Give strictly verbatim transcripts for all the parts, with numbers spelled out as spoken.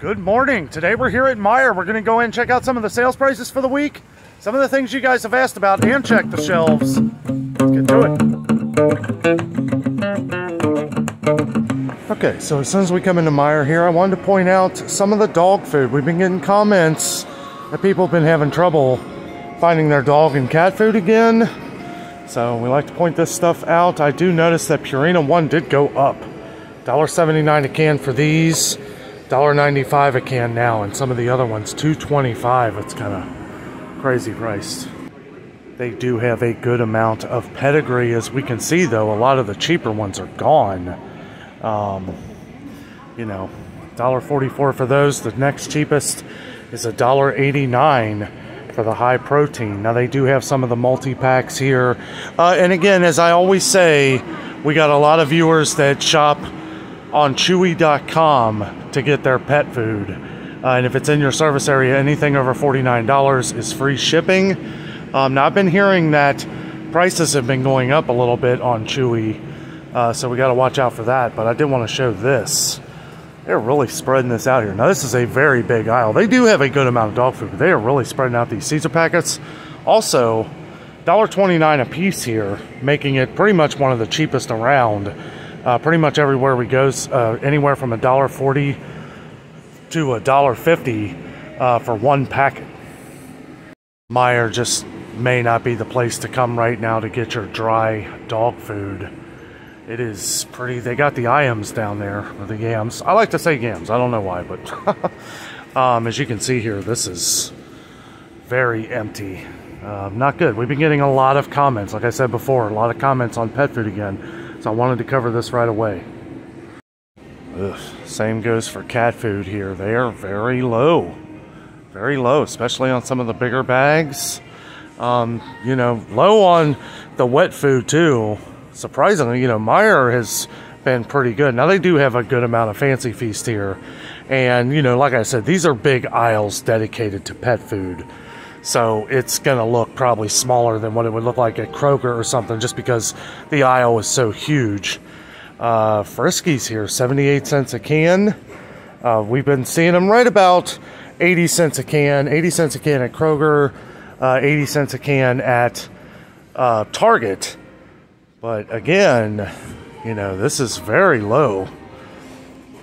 Good morning. Today we're here at Meijer. We're going to go in and check out some of the sales prices for the week, some of the things you guys have asked about, and check the shelves. Let's get to it. Okay, so as soon as we come into Meijer here, I wanted to point out some of the dog food. We've been getting comments that people have been having trouble finding their dog and cat food again. So we like to point this stuff out. I do notice that Purina one did go up. one dollar seventy-nine a can for these. one dollar ninety-five a can now, and some of the other ones two twenty-five. It's kind of crazy priced. They do have a good amount of Pedigree, as we can see, though. A lot of the cheaper ones are gone. Um, you know, one dollar forty-four for those. The next cheapest is one dollar eighty-nine for the high protein. Now, they do have some of the multi-packs here. Uh, and again, as I always say, we got a lot of viewers that shop on Chewy dot com to get their pet food, uh, and if it's in your service area, anything over forty-nine dollars is free shipping. Um, now I've been hearing that prices have been going up a little bit on Chewy, uh, so we got to watch out for that. But I did want to show this. They're really spreading this out here. Now this is a very big aisle. They do have a good amount of dog food, but they are really spreading out these Caesar packets. Also, one dollar twenty-nine a piece here, making it pretty much one of the cheapest around. Uh, pretty much everywhere we go, uh, anywhere from one dollar forty to one dollar fifty uh, for one packet. Meijer just may not be the place to come right now to get your dry dog food. It is pretty. They got the Iams down there, or the Yams. I like to say Yams. I don't know why, but um, as you can see here, this is very empty. Uh, not good. We've been getting a lot of comments, like I said before, a lot of comments on pet food again. So I wanted to cover this right away. Ugh, same goes for cat food here. They are very low. Very low, especially on some of the bigger bags. Um, you know, low on the wet food too. Surprisingly, you know, Meijer has been pretty good. Now they do have a good amount of Fancy Feast here. And, you know, like I said, these are big aisles dedicated to pet food. So it's going to look probably smaller than what it would look like at Kroger or something, just because the aisle is so huge. Uh, Friskies here, seventy-eight cents a can. Uh, we've been seeing them right about eighty cents a can. eighty cents a can at Kroger, uh, eighty cents a can at uh, Target. But again, you know, this is very low.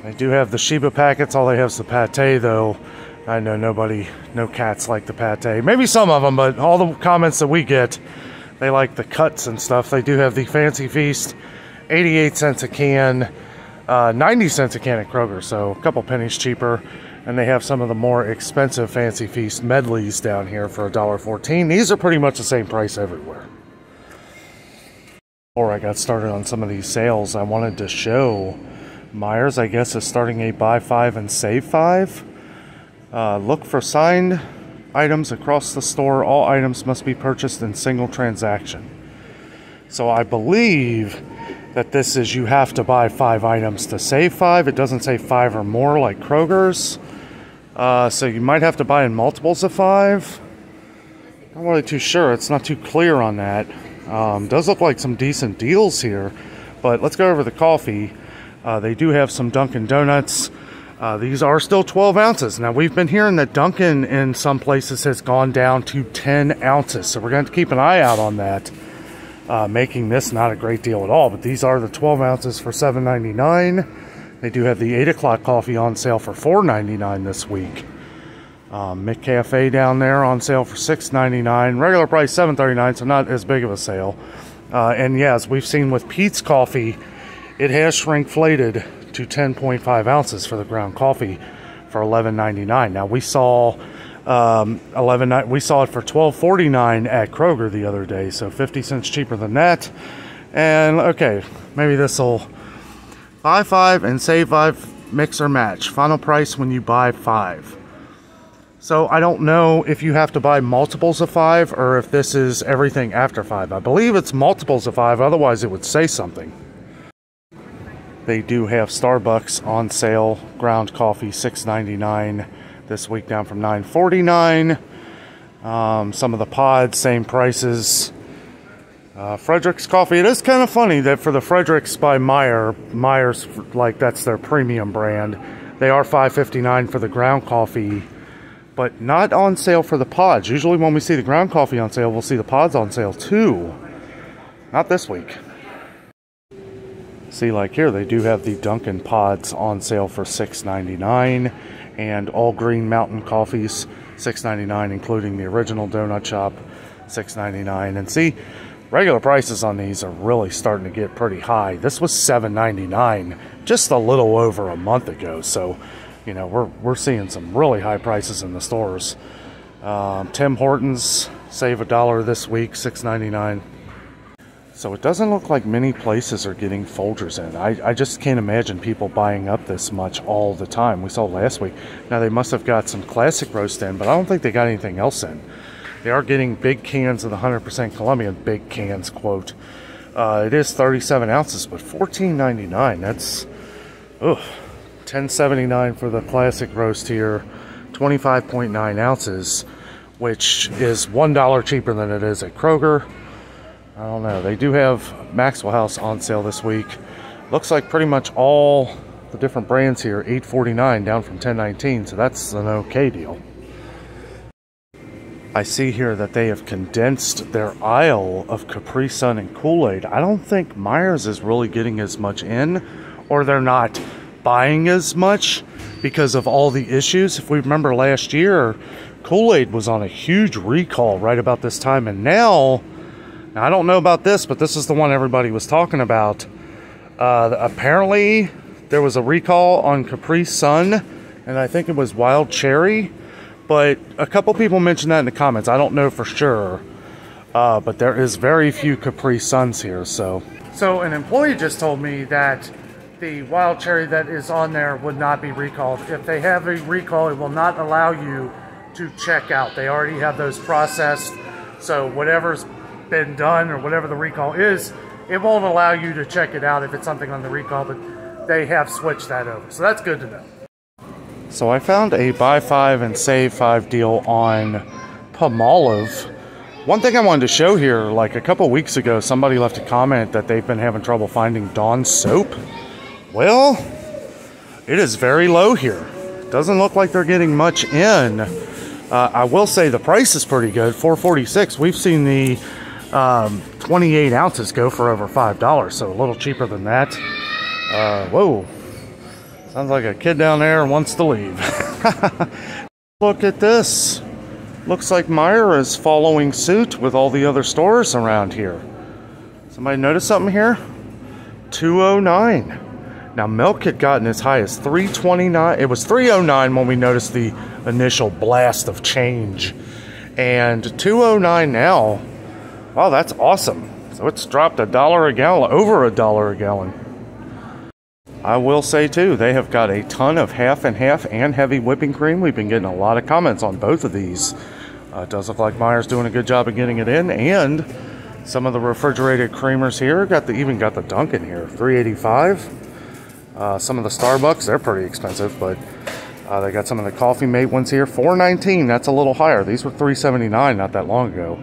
They do have the Shiba packets. All they have is the pate, though. I know nobody, no cats like the pate. Maybe some of them, but all the comments that we get, they like the cuts and stuff. They do have the Fancy Feast, eighty-eight cents a can, uh, ninety cents a can at Kroger, so a couple pennies cheaper. And they have some of the more expensive Fancy Feast medleys down here for one dollar fourteen. These are pretty much the same price everywhere. Before I got started on some of these sales, I wanted to show Meijer's, I guess, is starting a buy five and save five. Uh, look for signed items across the store. All items must be purchased in single transaction. So I believe that this is, you have to buy five items to save five. It doesn't say five or more like Kroger's. Uh, so you might have to buy in multiples of five. Not really too sure. It's not too clear on that. Um, does look like some decent deals here. But let's go over the coffee. Uh, they do have some Dunkin' Donuts. Uh, these are still twelve ounces. Now, we've been hearing that Dunkin' in some places has gone down to ten ounces. So we're going to keep an eye out on that, uh, making this not a great deal at all. But these are the twelve ounces for seven ninety-nine. They do have the eight o'clock coffee on sale for four ninety-nine this week. Um, McCafe down there on sale for six ninety-nine. Regular price seven thirty-nine, so not as big of a sale. Uh, and, yeah, as we've seen with Pete's Coffee, it has shrinkflated to ten point five ounces for the ground coffee for eleven ninety-nine. Now we saw um, eleven we saw it for twelve forty-nine at Kroger the other day, so fifty cents cheaper than that. And okay, maybe this will buy five and save five, mix or match. Final price when you buy five. So I don't know if you have to buy multiples of five or if this is everything after five. I believe it's multiples of five, otherwise it would say something. They do have Starbucks on sale, ground coffee six ninety-nine this week, down from nine forty-nine. Um, some of the pods, same prices. Uh, Frederick's Coffee. It is kind of funny that for the Frederick's by Meijer, Meijer's, like, that's their premium brand. They are five fifty-nine for the ground coffee, but not on sale for the pods. Usually when we see the ground coffee on sale, we'll see the pods on sale too. Not this week. See, like here, they do have the Dunkin' pods on sale for six ninety-nine, and all Green Mountain coffees six ninety-nine, including the original Donut Shop six ninety-nine. And see, regular prices on these are really starting to get pretty high. This was seven ninety-nine just a little over a month ago, so you know, we're we're seeing some really high prices in the stores. Um, Tim Hortons save a dollar this week, six ninety-nine. So it doesn't look like many places are getting Folgers in. I, I just can't imagine people buying up this much all the time. We saw last week. Now, they must have got some classic roast in, but I don't think they got anything else in. They are getting big cans of the one hundred percent Colombian, big cans, quote. Uh, it is thirty-seven ounces, but fourteen ninety-nine. That's, ugh, ten seventy-nine for the classic roast here, twenty-five point nine ounces, which is one dollar cheaper than it is at Kroger. I don't know. They do have Maxwell House on sale this week. Looks like pretty much all the different brands here, eight forty-nine down from ten nineteen, so that's an okay deal. I see here that they have condensed their aisle of Capri Sun and Kool-Aid. I don't think Meijer's is really getting as much in, or they're not buying as much because of all the issues. If we remember last year, Kool-Aid was on a huge recall right about this time, and now... Now, I don't know about this, but this is the one everybody was talking about. Uh, apparently, there was a recall on Capri Sun, and I think it was Wild Cherry. But a couple people mentioned that in the comments. I don't know for sure. Uh, but there is very few Capri Suns here. So. so an employee just told me that the Wild Cherry that is on there would not be recalled. If they have a recall, it will not allow you to check out. They already have those processed. So whatever's been done, or whatever the recall is, it won't allow you to check it out if it's something on the recall, but they have switched that over, so that's good to know. So I found a buy five and save five deal on Palmolive. One thing I wanted to show here, like a couple weeks ago, somebody left a comment that they've been having trouble finding Dawn soap. Well, it is very low here. Doesn't look like they're getting much in. Uh, I will say the price is pretty good, four forty-six. We've seen the Um, twenty-eight ounces go for over five dollars, so a little cheaper than that. Uh, whoa, sounds like a kid down there wants to leave. Look at this. Looks like Meijer is following suit with all the other stores around here. Somebody notice something here? two oh nine. Now, milk had gotten as high as three twenty-nine. It was three oh nine when we noticed the initial blast of change, and two oh nine now. Wow, that's awesome. So it's dropped a dollar a gallon, over a dollar a gallon. I will say too, they have got a ton of half and half and heavy whipping cream. We've been getting a lot of comments on both of these. Uh, it does look like Meijer's doing a good job of getting it in, and some of the refrigerated creamers here got the even got the Dunkin' here, three eighty-five. Uh, some of the Starbucks, they're pretty expensive, but uh, they got some of the Coffee Mate ones here, four nineteen. That's a little higher. These were three seventy-nine not that long ago.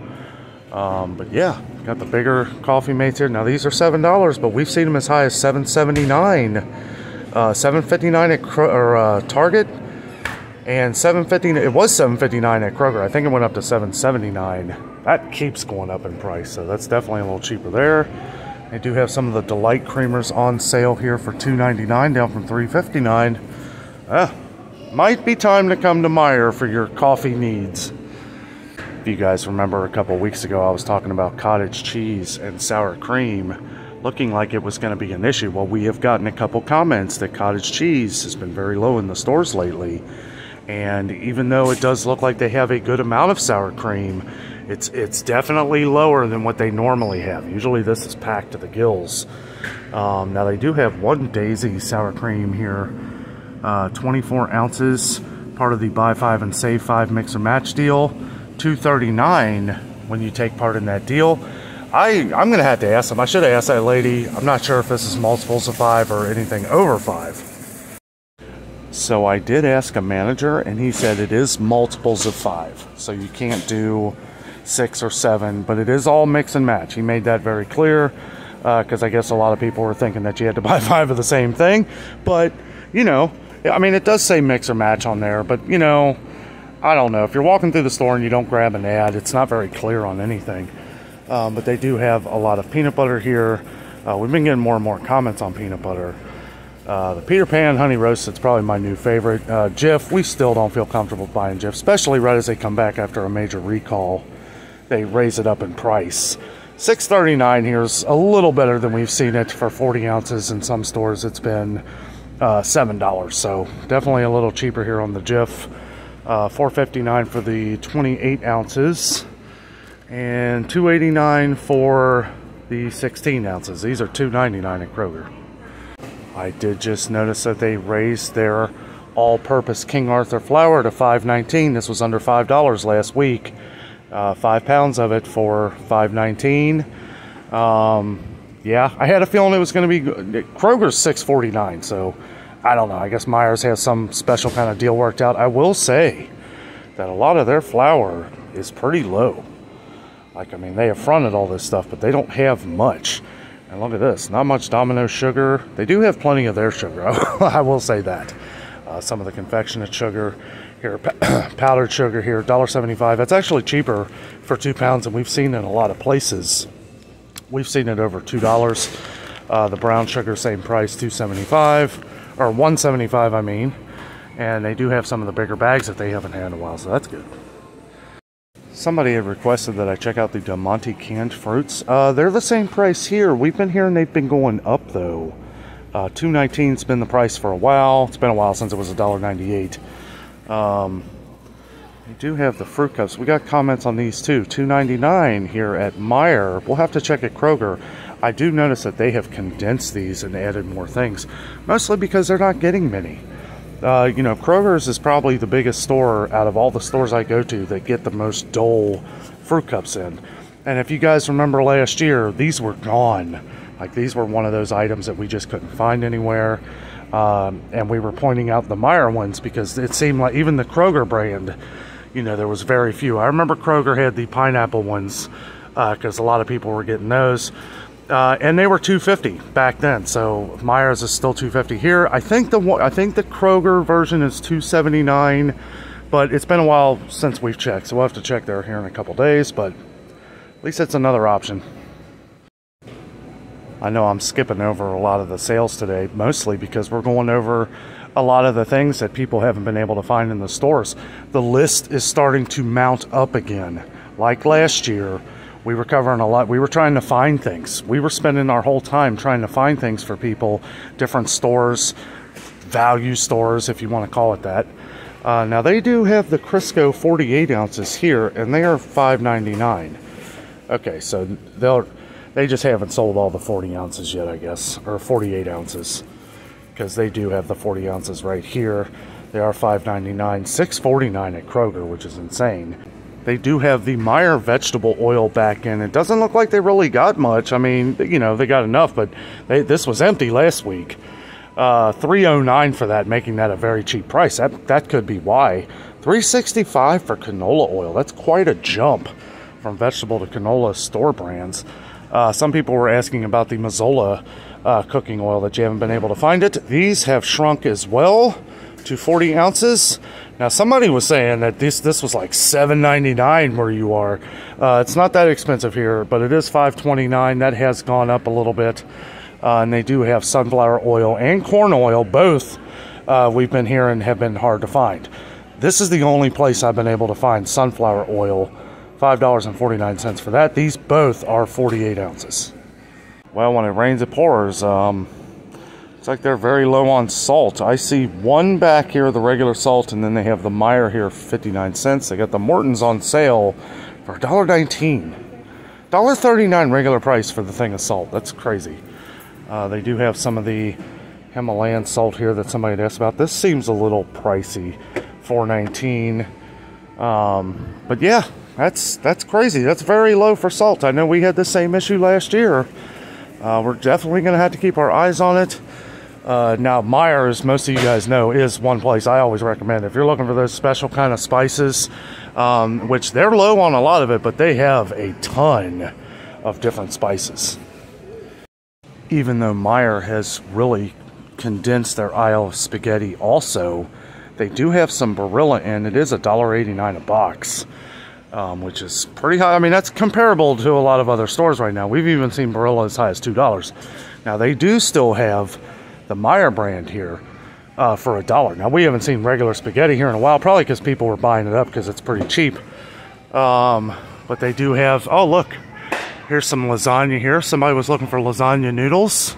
Um, but yeah, got the bigger Coffee Mates here. Now, these are seven dollars, but we've seen them as high as seven seventy-nine, uh, seven fifty-nine at Kro or, uh, Target, and seven fifty. It was seven fifty-nine at Kroger. I think it went up to seven seventy-nine. That keeps going up in price, so that's definitely a little cheaper there. They do have some of the Delight creamers on sale here for two ninety-nine, down from three fifty-nine. Ah, might be time to come to Meijer for your coffee needs. If you guys remember a couple weeks ago, I was talking about cottage cheese and sour cream looking like it was going to be an issue. Well, we have gotten a couple comments that cottage cheese has been very low in the stores lately, and even though it does look like they have a good amount of sour cream, it's it's definitely lower than what they normally have. Usually this is packed to the gills. Um, now, they do have one daisy sour cream here, uh, twenty-four ounces, part of the buy five and save five mix or match deal. two thirty-nine when you take part in that deal. I, I'm going to have to ask them. I should have asked that lady. I'm not sure if this is multiples of five or anything over five. So I did ask a manager, and he said it is multiples of five. So you can't do six or seven, but it is all mix and match. He made that very clear, because uh, I guess a lot of people were thinking that you had to buy five of the same thing. But, you know, I mean, it does say mix or match on there, but you know, I don't know. If you're walking through the store and you don't grab an ad, it's not very clear on anything. Um, but they do have a lot of peanut butter here. Uh, we've been getting more and more comments on peanut butter. Uh, the Peter Pan Honey Roast, it's probably my new favorite. Uh, Jif, we still don't feel comfortable buying Jif, especially right as they come back after a major recall. They raise it up in price. six thirty-nine here is a little better than we've seen it for forty ounces. In some stores, it's been uh, seven dollars. So definitely a little cheaper here on the Jif. Uh, four fifty-nine for the twenty-eight ounces and two eighty-nine for the sixteen ounces. These are two ninety-nine at Kroger. I did just notice that they raised their all-purpose King Arthur flour to five nineteen. This was under five dollars last week. Uh, five pounds of it for five nineteen. Um, yeah, I had a feeling it was going to be Kroger's six forty-nine. So I don't know. I guess Meijer's has some special kind of deal worked out. I will say that a lot of their flour is pretty low. Like, I mean, they have fronted all this stuff, but they don't have much. And look at this, not much Domino sugar. They do have plenty of their sugar, I will say that. Uh, some of the confectionate sugar here, powdered sugar here, one seventy-five. That's actually cheaper for two pounds, and we've seen it in a lot of places. We've seen it over two dollars. Uh, the brown sugar, same price, two seventy-five, or one seventy-five, I mean. And they do have some of the bigger bags that they haven't had in a while, so that's good. Somebody had requested that I check out the Del Monte canned fruits. Uh, they're the same price here. We've been hearing they've been going up, though. Uh, two nineteen has been the price for a while. It's been a while since it was one ninety-eight. Um, they do have the fruit cups. We got comments on these, too. two ninety-nine here at Meijer. We'll have to check at Kroger. I do notice that they have condensed these and added more things, mostly because they're not getting many. Uh, you know, Kroger's is probably the biggest store out of all the stores I go to that get the most dull fruit cups in. And if you guys remember last year, these were gone. Like, these were one of those items that we just couldn't find anywhere. Um, and we were pointing out the Meijer ones because it seemed like even the Kroger brand, you know, there was very few. I remember Kroger had the pineapple ones because uh, a lot of people were getting those. Uh, and they were two fifty back then, so Meijer's is still two fifty here. I think the I think the Kroger version is two seventy-nine, but it's been a while since we've checked, so we'll have to check there here in a couple days. But at least it's another option. I know I'm skipping over a lot of the sales today, mostly because we're going over a lot of the things that people haven't been able to find in the stores. The list is starting to mount up again, like last year. We were covering a lot. We were trying to find things. We were spending our whole time trying to find things for people, different stores, value stores, if you want to call it that. Uh, now, they do have the Crisco forty-eight ounces here, and they are five ninety-nine. Okay, so they'll, they just haven't sold all the forty ounces yet, I guess, or forty-eight ounces, because they do have the forty ounces right here. They are five ninety-nine, six forty-nine at Kroger, which is insane. They do have the Meijer vegetable oil back in. It doesn't look like they really got much. I mean, you know, they got enough, but they, this was empty last week. Uh, three oh nine for that, making that a very cheap price. That that could be why. three sixty-five for canola oil. That's quite a jump from vegetable to canola store brands. Uh, some people were asking about the Mazola uh, cooking oil that you haven't been able to find it. These have shrunk as well to forty ounces. Now, somebody was saying that this this was like seven ninety-nine where you are. Uh, it's not that expensive here, but it is five twenty-nine. That has gone up a little bit. Uh, and they do have sunflower oil and corn oil. Both uh, we've been hearing have been hard to find. This is the only place I've been able to find sunflower oil. five forty-nine for that. These both are forty-eight ounces. Well, when it rains, it pours. Um, It's like they're very low on salt. I see one back here, the regular salt, and then they have the Meijer here, fifty-nine cents. They got the Mortons on sale for one nineteen. one thirty-nine regular price for the thing of salt. That's crazy. Uh, they do have some of the Himalayan salt here that somebody had asked about. This seems a little pricey, four nineteen. Um, but yeah, that's that's crazy. That's very low for salt. I know we had the same issue last year. Uh, we're definitely going to have to keep our eyes on it. Uh, now, Meijer, as most of you guys know, is one place I always recommend. If you're looking for those special kind of spices, um, which they're low on a lot of it, but they have a ton of different spices. Even though Meijer has really condense their aisle of spaghetti also. They do have some Barilla in. It is a dollar eighty-nine a box, um, which is pretty high. I mean, that's comparable to a lot of other stores right now. We've even seen Barilla as high as two dollars. Now, they do still have the Meijer brand here uh, for a dollar. Now, we haven't seen regular spaghetti here in a while, probably because people were buying it up because it's pretty cheap. Um, but they do have, oh, look, here's some lasagna here. Somebody was looking for lasagna noodles.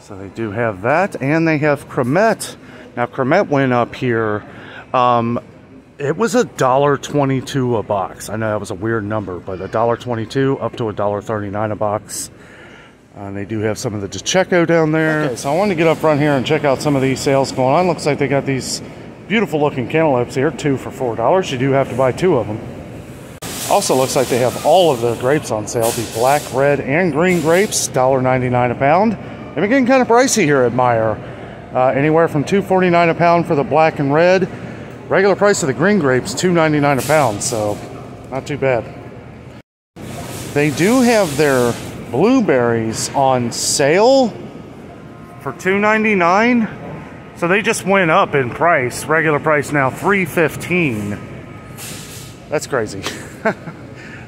So they do have that, and they have cremette. Now, cremette went up here. Um, it was a dollar twenty-two a box. I know that was a weird number, but a dollar twenty-two up to a dollar thirty-nine a box. Uh, and they do have some of the DiCecco down there. Okay, so I wanted to get up front here and check out some of these sales going on. Looks like they got these beautiful looking cantaloupes here, two for four dollars. You do have to buy two of them. Also looks like they have all of their grapes on sale. The black, red, and green grapes, a dollar ninety-nine a pound. They've been getting kind of pricey here at Meijer. Uh, anywhere from two forty-nine a pound for the black and red. Regular price of the green grapes, two ninety-nine a pound, so not too bad. They do have their blueberries on sale for two ninety-nine. So they just went up in price. Regular price now three fifteen. That's crazy.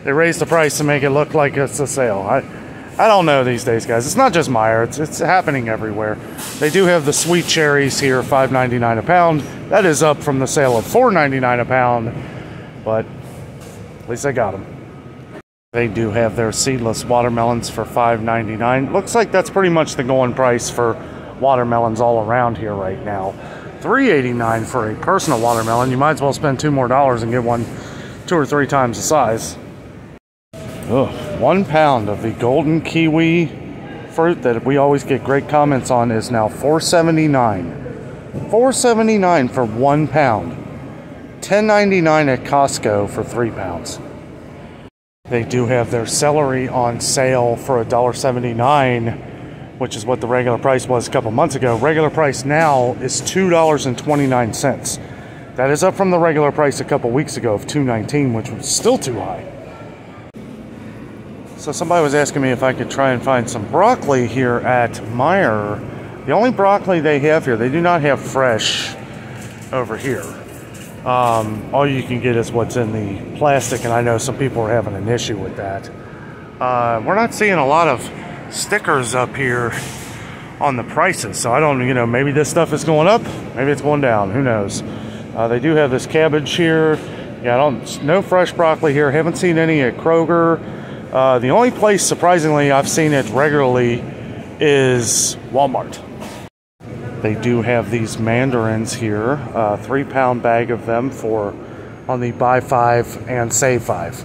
They raised the price to make it look like it's a sale. I, I don't know these days, guys. It's not just Meijer. It's, it's happening everywhere. They do have the sweet cherries here, five ninety-nine a pound. That is up from the sale of four ninety-nine a pound, but at least I got them. They do have their seedless watermelons for five ninety-nine. Looks like that's pretty much the going price for watermelons all around here right now. three eighty-nine for a personal watermelon. You might as well spend two more dollars and get one two or three times the size. Ugh. One pound of the golden kiwi fruit that we always get great comments on is now four seventy-nine. four seventy-nine for one pound. ten ninety-nine at Costco for three pounds. They do have their celery on sale for a dollar seventy-nine, which is what the regular price was a couple months ago. Regular price now is two twenty-nine. That is up from the regular price a couple weeks ago of two nineteen, which was still too high. So somebody was asking me if I could try and find some broccoli here at Meijer. The only broccoli they have here, they do not have fresh over here. Um, all you can get is what's in the plastic, and I know some people are having an issue with that. Uh, we're not seeing a lot of stickers up here on the prices, so I don't, you know, maybe this stuff is going up, maybe it's going down, who knows. Uh, they do have this cabbage here. Yeah, I don't, no fresh broccoli here. Haven't seen any at Kroger. Uh, the only place, surprisingly, I've seen it regularly is Walmart. They do have these mandarins here, a three-pound bag of them for on the buy five and save five.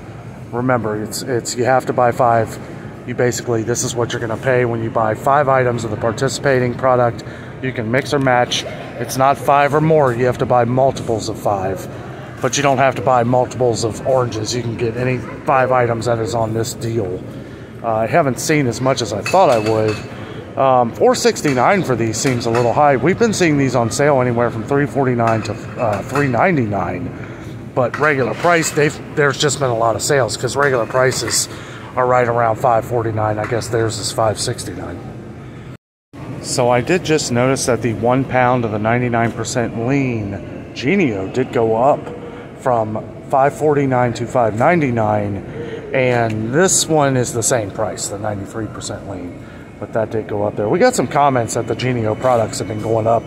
Remember, it's it's you have to buy five. You basically, this is what you're going to pay when you buy five items of the participating product. You can mix or match. It's not five or more. You have to buy multiples of five. But you don't have to buy multiples of oranges. You can get any five items that is on this deal. Uh, I haven't seen as much as I thought I would. Um, four sixty-nine for these seems a little high. We've been seeing these on sale anywhere from three forty-nine to uh, three ninety-nine. But regular price, they've, there's just been a lot of sales because regular prices are right around five forty-nine. I guess theirs is five sixty-nine. So I did just notice that the one pound of the ninety-nine percent lean Genio did go up from five forty-nine to five ninety-nine, and this one is the same price, the ninety-three percent lean, but that did go up there. We got some comments that the Genio products have been going up,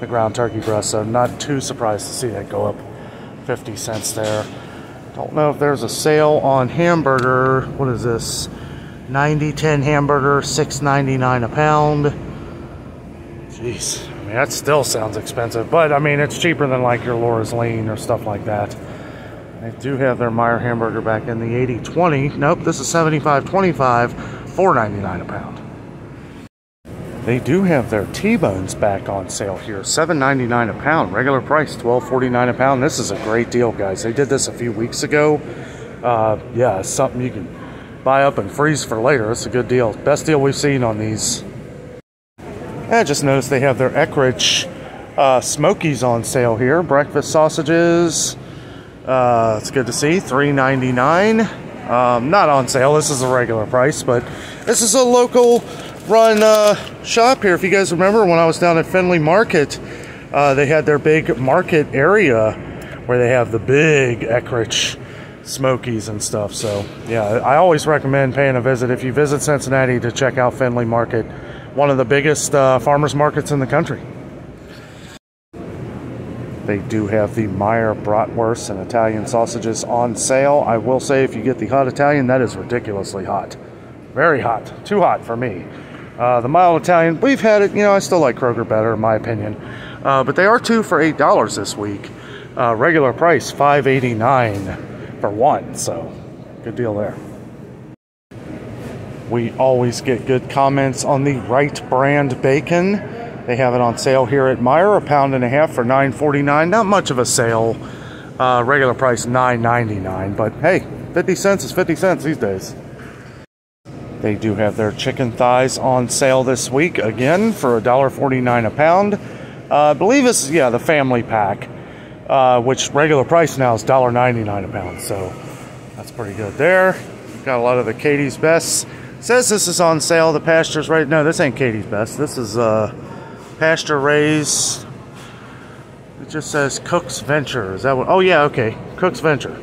the ground turkey breast, so not too surprised to see that go up fifty cents there. Don't know if there's a sale on hamburger. What is this? ninety ten hamburger, six ninety-nine a pound. Jeez. I mean, that still sounds expensive, but I mean, it's cheaper than like your Laura's Lean or stuff like that. They do have their Meijer hamburger back in the eighty twenty. Nope, this is seventy-five twenty-five, four ninety-nine a pound. They do have their T-bones back on sale here, seven ninety-nine a pound. Regular price, twelve forty-nine a pound. This is a great deal, guys. They did this a few weeks ago. Uh, yeah, something you can buy up and freeze for later. It's a good deal. Best deal we've seen on these. I just noticed they have their Eckrich uh, Smokies on sale here. Breakfast sausages. Uh, it's good to see. three ninety-nine. Um, not on sale. This is the regular price, but this is a local run uh, shop here. If you guys remember, when I was down at Findlay Market, uh, they had their big market area where they have the big Eckrich Smokies and stuff. So yeah, I always recommend paying a visit if you visit Cincinnati to check out Findlay Market, one of the biggest uh, farmers markets in the country. They do have the Meijer bratwursts and Italian sausages on sale. I will say, if you get the hot Italian, that is ridiculously hot. Very hot. Too hot for me. Uh, the mild Italian, we've had it. You know, I still like Kroger better, in my opinion. Uh, but they are two for eight dollars this week. Uh, regular price, five eighty-nine for one. So, good deal there. We always get good comments on the Right Brand bacon. They have it on sale here at Meijer, a pound and a half for nine forty-nine. Not much of a sale. Uh, regular price nine ninety-nine, but hey, fifty cents is fifty cents these days. They do have their chicken thighs on sale this week again for one forty-nine a pound. Uh, I believe it's yeah the family pack, uh, which regular price now is one ninety-nine a pound. So that's pretty good there. Got a lot of the Katie's Best. Says this is on sale. The pasture's right. No, this ain't Katie's Best. This is uh. pasture raised. It just says Cook's Venture. Is that what? Oh yeah, okay. Cook's Venture.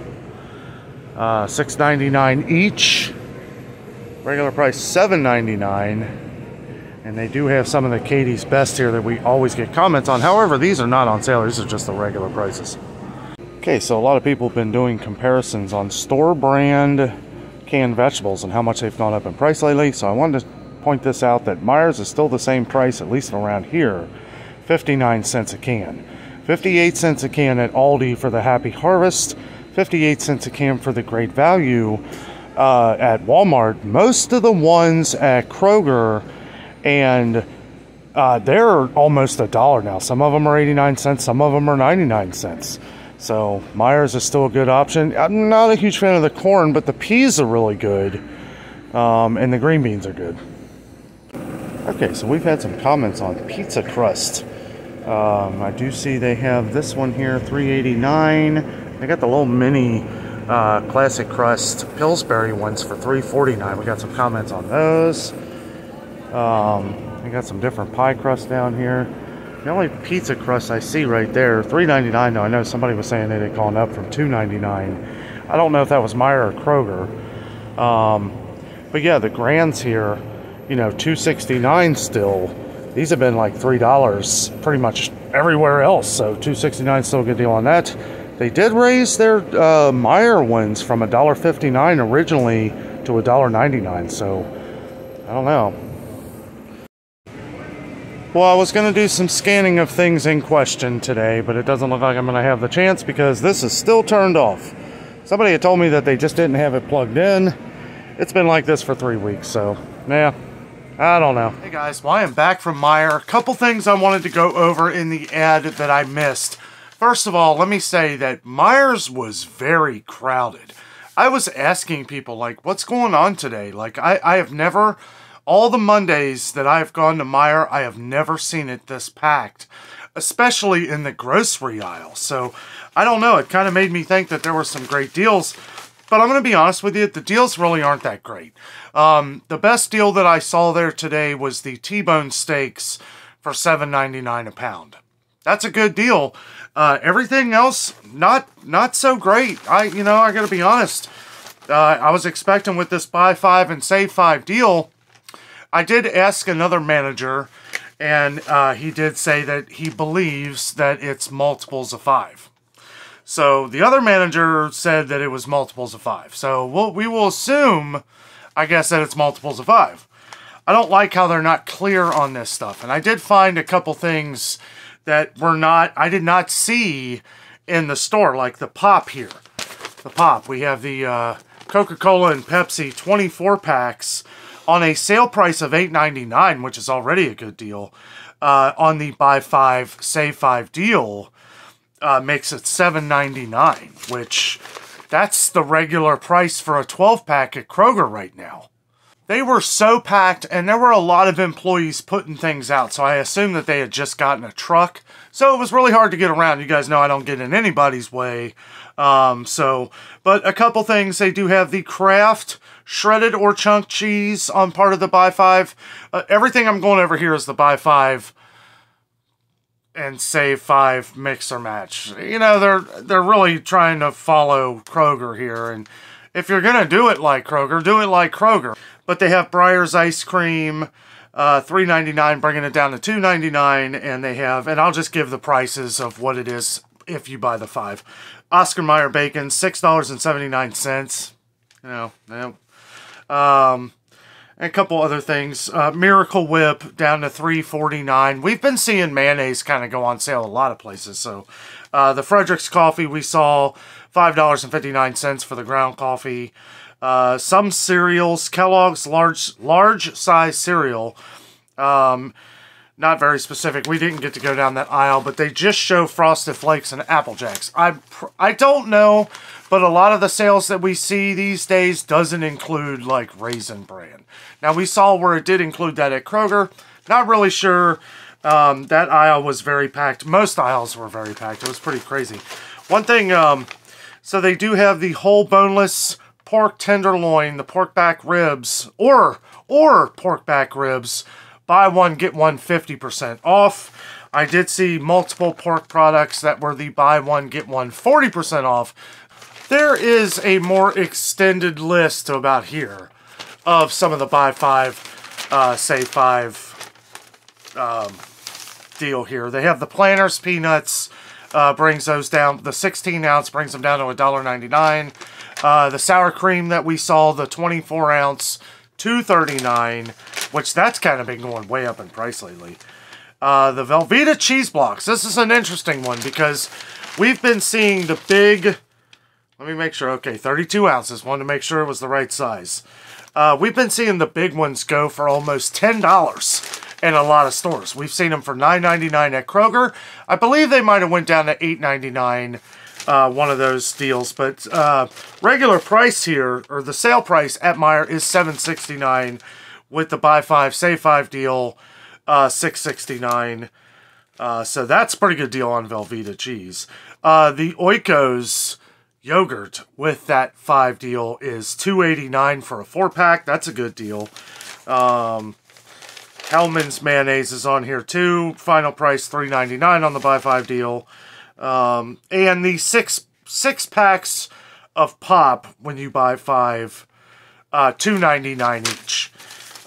Uh, six ninety-nine each. Regular price seven ninety-nine. And they do have some of the Katie's Best here that we always get comments on. However, these are not on sale. These are just the regular prices. Okay, so a lot of people have been doing comparisons on store brand canned vegetables and how much they've gone up in price lately. So I wanted to point this out, that Meijer's is still the same price, at least around here, fifty-nine cents a can. fifty-eight cents a can at Aldi for the Happy Harvest, fifty-eight cents a can for the Great Value uh, at Walmart. Most of the ones at Kroger, and uh, they're almost a dollar now. Some of them are eighty-nine cents, some of them are ninety-nine cents. So Meijer's is still a good option. I'm not a huge fan of the corn, but the peas are really good, um, and the green beans are good. Okay, so we've had some comments on pizza crust. Um, I do see they have this one here, three eighty-nine. They got the little mini uh, classic crust Pillsbury ones for three forty-nine. We got some comments on those. Um, we got some different pie crust down here. The only pizza crust I see right there, three ninety-nine. Though I know somebody was saying it had gone up from two ninety-nine. I don't know if that was Meijer or Kroger, um, but yeah, the grands here, you know, two sixty-nine still. These have been like three dollars pretty much everywhere else, so two sixty-nine still a good deal on that. They did raise their uh, Meijer ones from one fifty-nine originally to one ninety-nine, so I don't know. Well, I was going to do some scanning of things in question today, but it doesn't look like I'm going to have the chance because this is still turned off. Somebody had told me that they just didn't have it plugged in. It's been like this for three weeks, so yeah. I don't know. Hey guys, well, I am back from Meijer. A couple things I wanted to go over in the ad that I missed. First of all, let me say that Meijer's was very crowded. I was asking people, like, what's going on today? Like, I, I have never, all the Mondays that I've gone to Meijer, I have never seen it this packed, especially in the grocery aisle. So, I don't know. It kind of made me think that there were some great deals. But I'm going to be honest with you, the deals really aren't that great. Um, the best deal that I saw there today was the T-bone steaks for seven ninety-nine a pound. That's a good deal. Uh, everything else, not not so great. I, you know, I got to be honest. Uh, I was expecting with this buy five and save five deal. I did ask another manager, and uh, he did say that he believes that it's multiples of five. So the other manager said that it was multiples of five. So we'll, we will assume, I guess, that it's multiples of five. I don't like how they're not clear on this stuff. And I did find a couple things that were not, I did not see in the store, like the pop here. The pop, we have the uh, Coca-Cola and Pepsi twenty-four packs on a sale price of eight ninety-nine, which is already a good deal, uh, on the buy five, save five deal. Uh, makes it seven ninety-nine, which that's the regular price for a twelve pack at Kroger right now. They were so packed, and there were a lot of employees putting things out, so I assume that they had just gotten a truck, So it was really hard to get around. You guys know I don't get in anybody's way. Um, so, but a couple things. They do have the Kraft shredded or chunk cheese on part of the buy five. Uh, everything I'm going over here is the buy five and save five mix or match. You know, they're they're really trying to follow Kroger here. And if you're gonna do it like Kroger, do it like Kroger. But they have Breyer's ice cream. Uh, three ninety-nine, bringing it down to two ninety-nine, and they have, and I'll just give the prices of what it is if you buy the five. Oscar Mayer bacon, six dollars and seventy-nine cents. You know, no. Um, and a couple other things. Uh, Miracle Whip down to three forty-nine. We've been seeing mayonnaise kind of go on sale a lot of places. So uh, the Frederick's Coffee we saw five dollars and fifty-nine cents for the ground coffee. Uh, some cereals, Kellogg's large large size cereal, um, not very specific. We didn't get to go down that aisle, but they just show Frosted Flakes and Apple Jacks. I pr I don't know, but a lot of the sales that we see these days doesn't include like Raisin Bran. Now we saw where it did include that at Kroger. Not really sure. Um, that aisle was very packed. Most aisles were very packed. It was pretty crazy. One thing, um, so they do have the whole boneless pork tenderloin, the pork back ribs, or or pork back ribs, buy one get one fifty percent off. I did see multiple pork products that were the buy one get one forty percent off. There is a more extended list about here of some of the buy five, uh, save five um, deal here. They have the Planters peanuts, uh, brings those down. The sixteen ounce brings them down to one ninety-nine. Uh, the sour cream that we saw, the twenty-four ounce, two thirty-nine, which that's kind of been going way up in price lately. Uh, the Velveeta cheese blocks. This is an interesting one because we've been seeing the big, let me make sure, okay, thirty-two ounces. Wanted to make sure it was the right size. Uh, we've been seeing the big ones go for almost ten dollars in a lot of stores. We've seen them for nine ninety-nine at Kroger. I believe they might have went down to eight ninety-nine. Uh, one of those deals, but uh, regular price here, or the sale price at Meijer is seven sixty-nine, with the buy five save five deal, uh, six sixty-nine. Uh, so that's a pretty good deal on Velveeta cheese. Uh, the Oikos yogurt with that five deal is two eighty-nine for a four pack. That's a good deal. Um, Hellman's mayonnaise is on here too. Final price three ninety-nine on the buy five deal. Um, and the six six packs of pop when you buy five, uh, two ninety-nine each.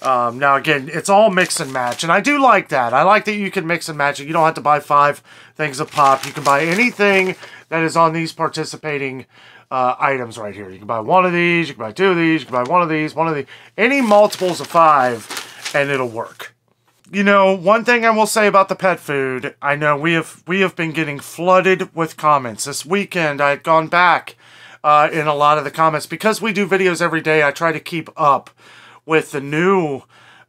Um, now again, it's all mix and match, and I do like that. I like that you can mix and match it. You don't have to buy five things of pop. You can buy anything that is on these participating uh, items right here. You can buy one of these, you can buy two of these, you can buy one of these, one of the any multiples of five, and it'll work. You know, one thing I will say about the pet food, I know we have we have been getting flooded with comments. This weekend I had gone back uh, in a lot of the comments. Because we do videos every day, I try to keep up with the new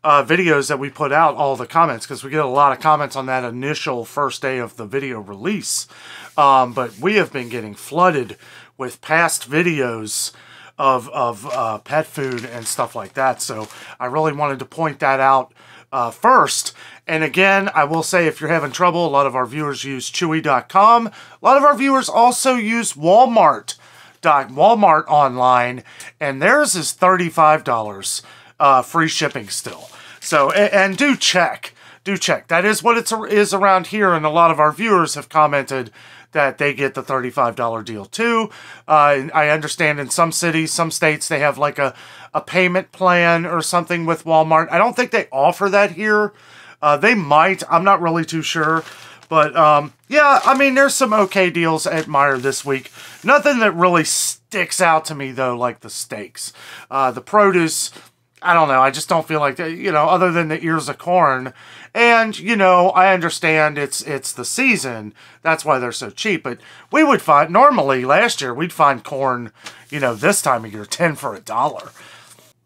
uh, videos that we put out, all the comments, because we get a lot of comments on that initial first day of the video release. Um, but we have been getting flooded with past videos of, of uh, pet food and stuff like that. So I really wanted to point that out. Uh, first, and again, I will say if you're having trouble, a lot of our viewers use Chewy dot com. A lot of our viewers also use Walmart. Walmart online, and theirs is thirty-five dollars uh, free shipping still. So, and, and do check, do check. That is what it is around here, and a lot of our viewers have commented that they get the thirty-five dollar deal too. Uh, I understand in some cities, some states, they have like a, a payment plan or something with Walmart. I don't think they offer that here. Uh, they might. I'm not really too sure. But um, yeah, I mean, there's some okay deals at Meijer this week. Nothing that really sticks out to me though, like the steaks. Uh, the produce, I don't know. I just don't feel like, that, you know, other than the ears of corn. And, you know, I understand it's it's the season. That's why they're so cheap. But we would find, normally last year, we'd find corn, you know, this time of year, ten for a dollar.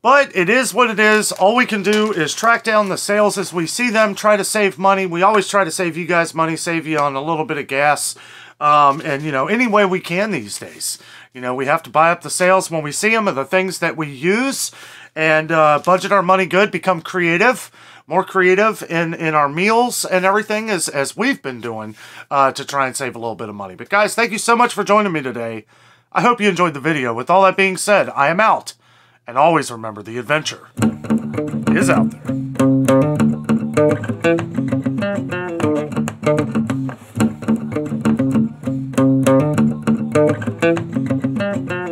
But it is what it is. All we can do is track down the sales as we see them, try to save money. We always try to save you guys money, save you on a little bit of gas. Um, and, you know, any way we can these days. You know, we have to buy up the sales when we see them and the things that we use. And uh, budget our money good, become creative more creative in, in our meals and everything as, as we've been doing uh, to try and save a little bit of money. But guys, thank you so much for joining me today. I hope you enjoyed the video. With all that being said, I am out. And always remember, the adventure is out there. Thank you.